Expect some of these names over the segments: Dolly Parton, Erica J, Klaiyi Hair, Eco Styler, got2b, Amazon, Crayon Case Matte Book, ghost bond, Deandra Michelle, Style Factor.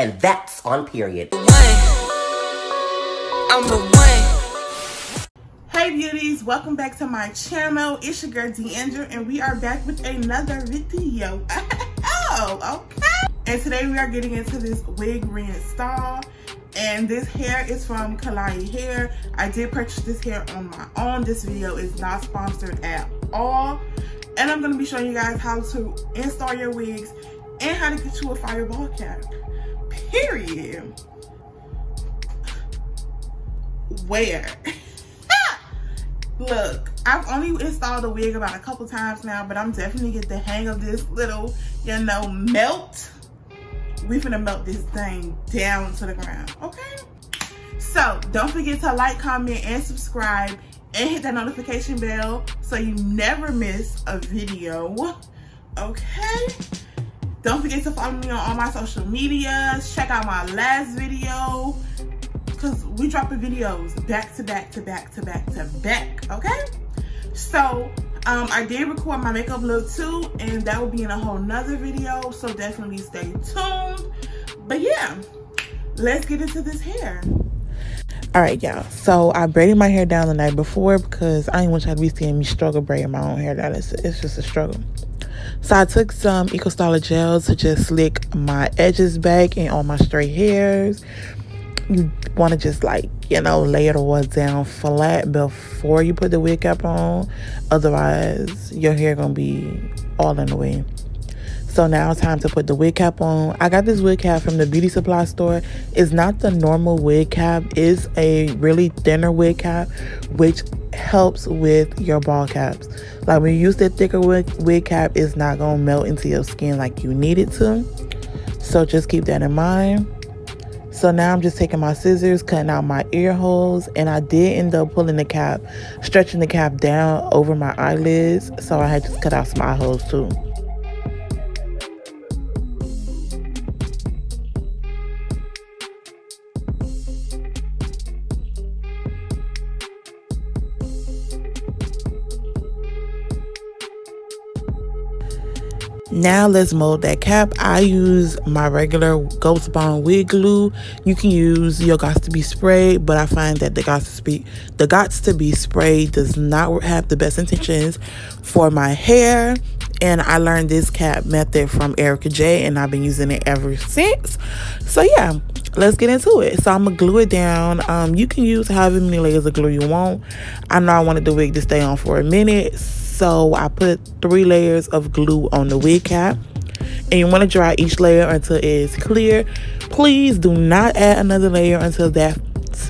and that's on period. Hey beauties, welcome back to my channel. It's your girl Deandra and we are back with another video. Oh, okay. And today we are getting into this wig reinstall. And this hair is from Klaiyi Hair. I did purchase this hair on my own. This video is not sponsored at all. And I'm gonna be showing you guys how to install your wigs and how to get you a fireball cap, period. Where? Look, I've only installed a wig about a couple times now, but I'm definitely getting the hang of this little, you know, melt. We finna melt this thing down to the ground, okay? So don't forget to like, comment, and subscribe, and hit that notification bell so you never miss a video, okay? Don't forget to follow me on all my social medias. Check out my last video, because we dropping videos back to back to back to back to back, okay? So I did record my makeup look too, and that will be in a whole nother video, so definitely stay tuned. But yeah, let's get into this hair. All right, y'all, so I braided my hair down the night before because I didn't want y'all to be seeing me struggle braiding my own hair down. It's just a struggle. So I took some Eco Styler gel to just slick my edges back and on my straight hairs. You want to just, like, you know, layer the ones down flat before you put the wig cap on, otherwise your hair gonna be all in the way. So now time to put the wig cap on. I got this wig cap from the beauty supply store. It's not the normal wig cap, it's a really thinner wig cap, which helps with your ball caps. Like, when you use that thicker wig cap, it's not gonna melt into your skin like you need it to, so just keep that in mind. So now I'm just taking my scissors, cutting out my ear holes, and I did end up pulling the cap, stretching the cap down over my eyelids, so I had to cut out some eye holes too. Now let's mold that cap. I use my regular Ghost Bond wig glue. You can use your got2b spray, but I find that the got2b spray does not have the best intentions for my hair. And I learned this cap method from Erica J, and I've been using it ever since. So yeah, let's get into it. So I'm gonna glue it down. You can use however many layers of glue you want. I know I wanted the wig to stay on for a minute, so I put 3 layers of glue on the wig cap, and you want to dry each layer until it is clear. Please do not add another layer until that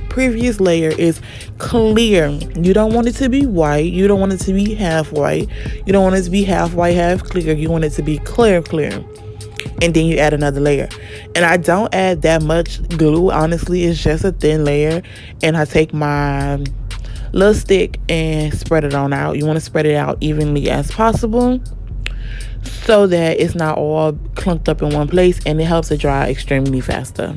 previous layer is clear. You don't want it to be white. You don't want it to be half white. You don't want it to be half white, half clear. You want it to be clear, clear. And then you add another layer. And I don't add that much glue. Honestly, it's just a thin layer. And I take my little stick and spread it on out. You want to spread it out evenly as possible so that it's not all clunked up in one place, and it helps it dry extremely faster.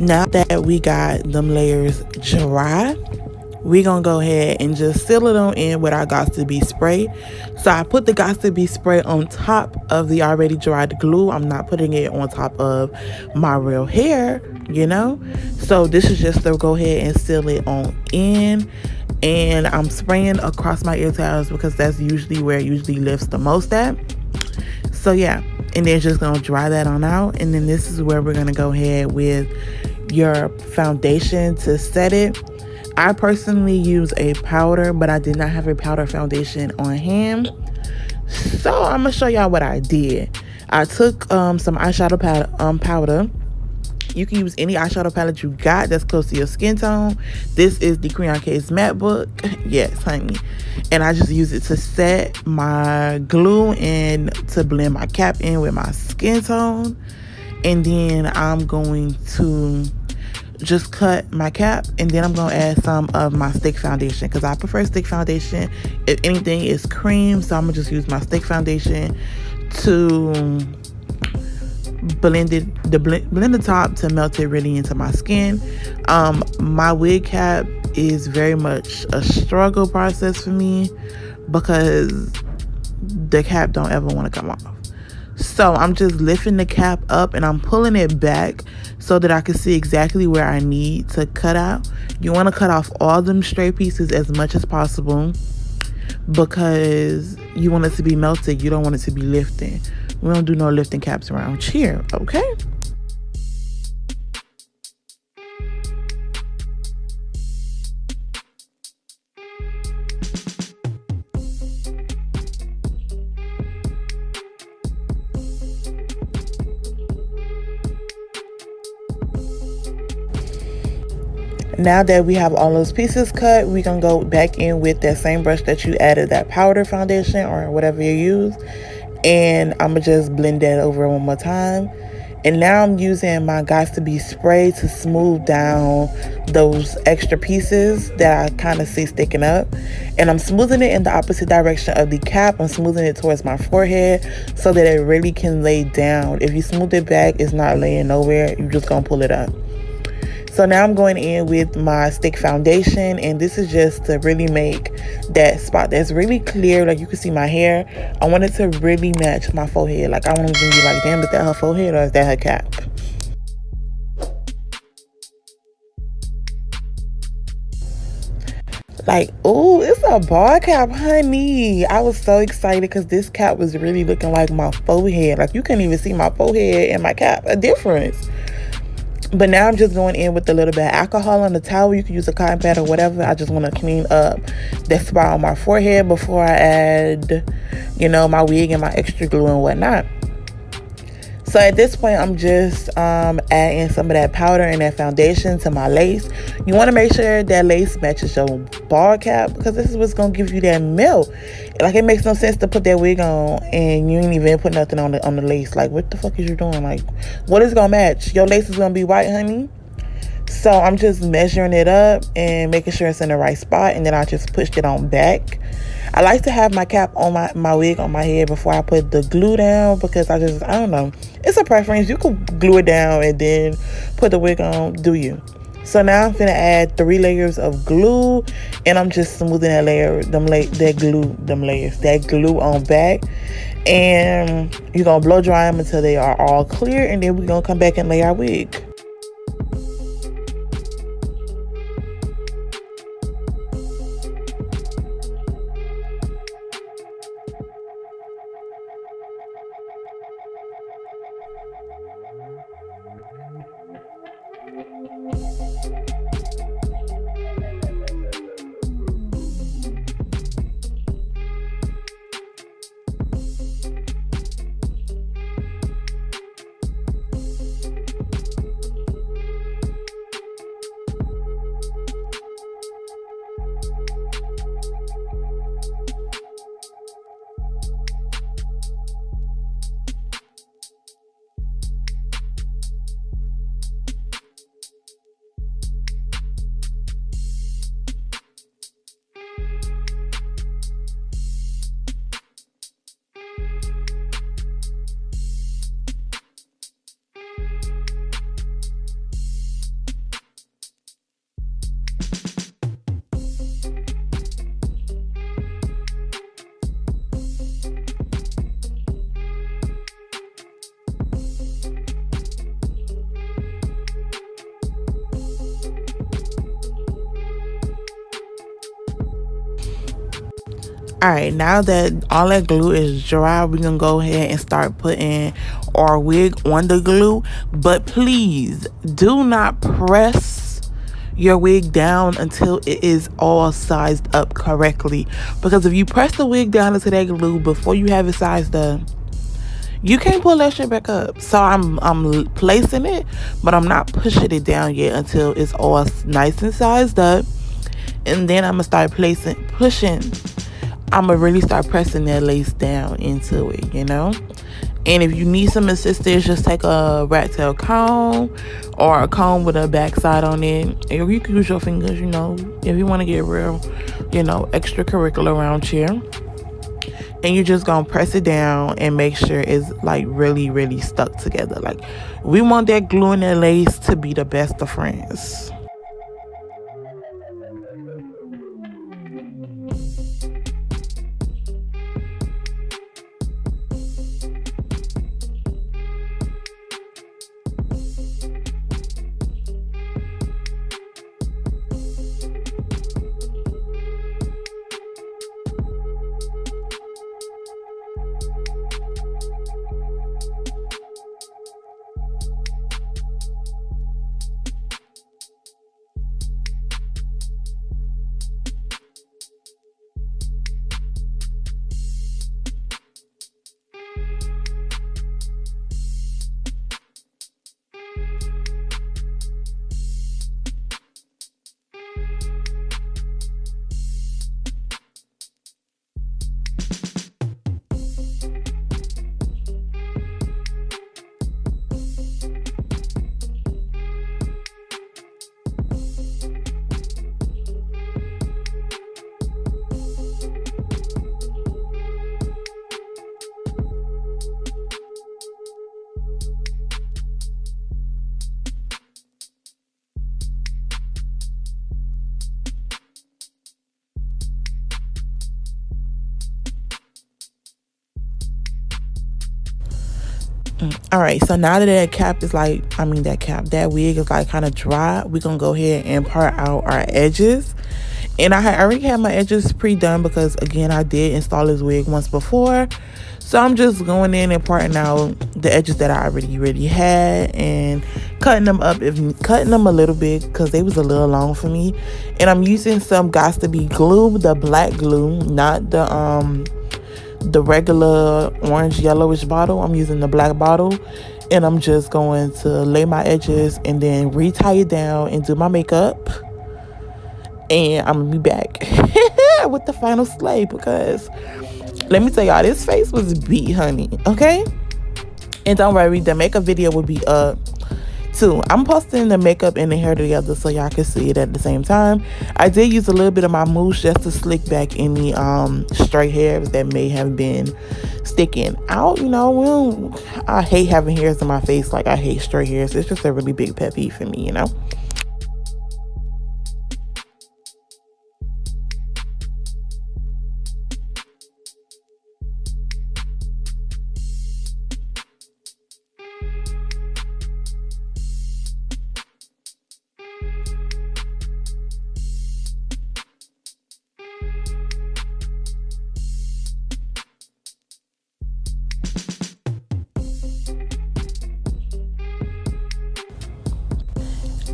Now that we got them layers dry, we're gonna go ahead and just seal it on in with our got2b spray. So I put the got2b spray on top of the already dried glue. I'm not putting it on top of my real hair, you know? So this is just to go ahead and seal it on in. And I'm spraying across my ear tabs because that's usually where it usually lifts the most at. So yeah, and then just gonna dry that on out. And then this is where we're gonna go ahead with your foundation to set it. I personally use a powder, but I did not have a powder foundation on hand, so I'm gonna show y'all what I did. I took some eyeshadow powder. You can use any eyeshadow palette you got that's close to your skin tone. This is the Crayon Case Matte Book. Yes, honey. And I just use it to set my glue and to blend my cap in with my skin tone. And then I'm going to just cut my cap, and then I'm gonna add some of my stick foundation because I prefer stick foundation. If anything, is cream, so I'm gonna just use my stick foundation to blend the top to melt it really into my skin. My wig cap is very much a struggle process for me because the cap don't ever want to come off. So I'm just lifting the cap up and I'm pulling it back so that I can see exactly where I need to cut out. You want to cut off all them stray pieces as much as possible because you want it to be melted. You don't want it to be lifting. We don't do no lifting caps around here, okay? Now that we have all those pieces cut, we can go back in with that same brush that you added that powder foundation or whatever you use, and I'm gonna just blend that over one more time. And now I'm using my got2b spray to smooth down those extra pieces that I kind of see sticking up, and I'm smoothing it in the opposite direction of the cap. I'm smoothing it towards my forehead so that it really can lay down. If you smooth it back, it's not laying nowhere. You're just gonna pull it up. So now I'm going in with my stick foundation, and this is just to really make that spot that's really clear. Like you can see my hair. I want it to really match my forehead. Like I want to be like, damn, is that her forehead or is that her cap? Like, oh, it's a ball cap, honey. I was so excited because this cap was really looking like my forehead. Like you couldn't even see my forehead and my cap, a difference. But now I'm just going in with a little bit of alcohol on the towel. You can use a cotton pad or whatever. I just want to clean up that spot on my forehead before I add, you know, my wig and my extra glue and whatnot. So at this point, I'm just adding some of that powder and that foundation to my lace. You want to make sure that lace matches your ball cap because this is what's going to give you that melt. Like it makes no sense to put that wig on and you ain't even put nothing on the lace. Like what the fuck is you doing? Like what is going to match? Your lace is going to be white, honey. So I'm just measuring it up and making sure it's in the right spot, and then I just pushed it on back. I like to have my cap on my wig on my head before I put the glue down because I don't know. It's a preference. You could glue it down and then put the wig on, do you? So now I'm gonna add 3 layers of glue, and I'm just smoothing that layer, that glue on back. And you're gonna blow dry them until they are all clear, and then we're gonna come back and lay our wig. Alright, now that all that glue is dry, we're going to go ahead and start putting our wig on the glue. But please do not press your wig down until it is all sized up correctly. Because if you press the wig down into that glue before you have it sized up, you can't pull that shit back up. So I'm placing it, but I'm not pushing it down yet until it's all nice and sized up. And then I'm going to start pushing. I'm gonna really start pressing that lace down into it, you know, And if you need some assistance, just take a rat tail comb or a comb with a backside on it. Or you can use your fingers, you know, if you want to get real, you know, extracurricular around here. And you're just gonna press it down and make sure it's like really stuck together. Like, we want that glue and that lace to be the best of friends. All right, so now that that wig is like kind of dry, we're gonna go ahead and part out our edges. And I already had my edges pre-done because, again, I did install this wig once before, so I'm just going in and parting out the edges that I already had and cutting them up, cutting them a little bit because they was a little long for me. And I'm using some got2b glue, the black glue, not the the regular orange yellowish bottle. I'm using the black bottle, and I'm just going to lay my edges and then re-tie it down and do my makeup, and I'm gonna be back with the final slay, because let me tell y'all, this face was beat, honey. Okay, and don't worry, the makeup video will be up too. I'm posting the makeup and the hair together so y'all can see it at the same time. I did use a little bit of my mousse just to slick back any stray hairs that may have been sticking out. You know, I hate having hairs in my face. Like, I hate stray hairs. It's just a really big pet peeve for me, you know.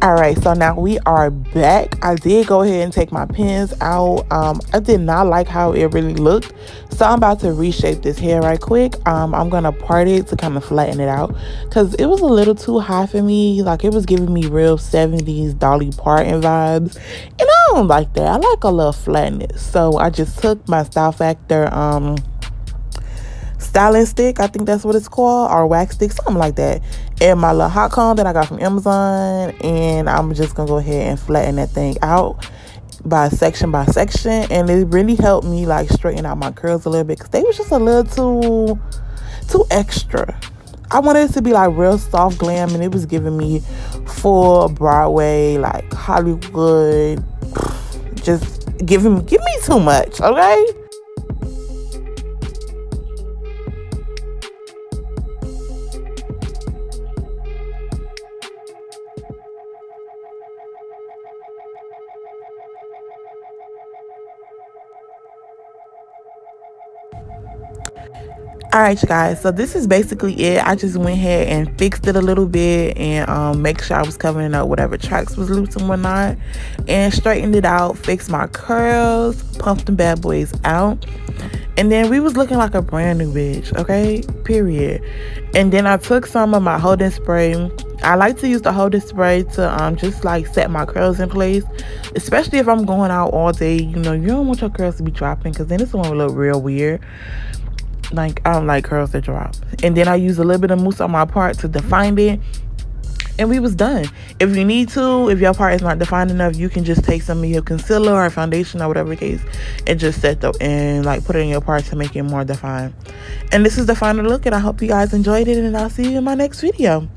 All right, so now we are back. I did go ahead and take my pins out. I did not like how it really looked, so I'm about to reshape this hair right quick. I'm gonna part it to kind of flatten it out because it was a little too high for me. Like, it was giving me real 70s Dolly Parton vibes, and I don't like that. I like a little flatness, so I just took my Style Factor styling stick, I think that's what it's called, or wax stick, something like that, and my little hot comb that I got from Amazon, and I'm just gonna go ahead and flatten that thing out by section. And it really helped me like straighten out my curls a little bit because they was just a little too extra. I wanted it to be like real soft glam, and it was giving me full Broadway, like Hollywood, just give me too much. Okay, all right, you guys, so this is basically it. I just went ahead and fixed it a little bit and make sure I was covering up whatever tracks was loose and whatnot, and straightened it out, fixed my curls, pumped them bad boys out, and then we was looking like a brand new bitch. Okay, period. And then I took some of my holding spray. I like to use the holding spray to just like set my curls in place, especially if I'm going out all day. You know, you don't want your curls to be dropping because then it's gonna look real weird. like, I don't like curls that drop. And then I used a little bit of mousse on my part to define it. And we was done. If you need to, if your part is not defined enough, you can just take some of your concealer or foundation or whatever the case and just set up and like put it in your part to make it more defined. And this is the final look, and I hope you guys enjoyed it, and I'll see you in my next video.